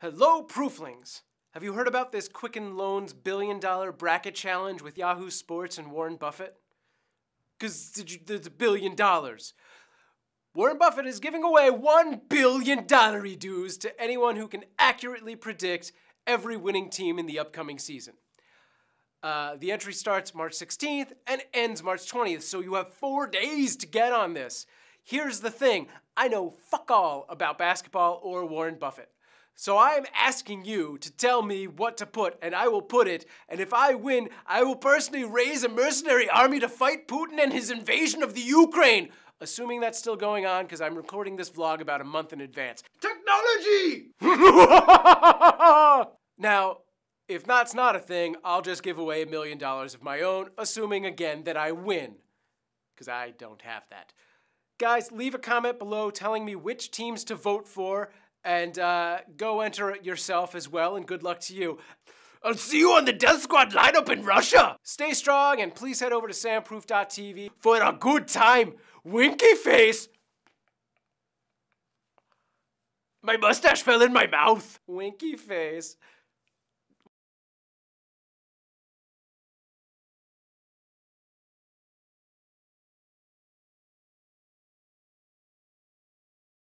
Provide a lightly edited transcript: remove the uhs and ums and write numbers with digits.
Hello, Prooflings! Have you heard about this Quicken Loans billion-dollar bracket challenge with Yahoo Sports and Warren Buffett? Because it's $1 billion. Warren Buffett is giving away $1 billion dues to anyone who can accurately predict every winning team in the upcoming season. The entry starts March 16th and ends March 20th, so you have 4 days to get on this. Here's the thing. I know fuck all about basketball or Warren Buffett. So I am asking you to tell me what to put, and I will put it, and if I win, I will personally raise a mercenary army to fight Putin and his invasion of the Ukraine! Assuming that's still going on, because I'm recording this vlog about a month in advance. Technology! Now, if that's not a thing, I'll just give away $1 million of my own, assuming again that I win. Because I don't have that. Guys, leave a comment below telling me which teams to vote for, and go enter it yourself as well, and good luck to you. I'll see you on the Death Squad lineup in Russia! Stay strong, and please head over to Samproof.tv for a good time! Winky face! My mustache fell in my mouth! Winky face.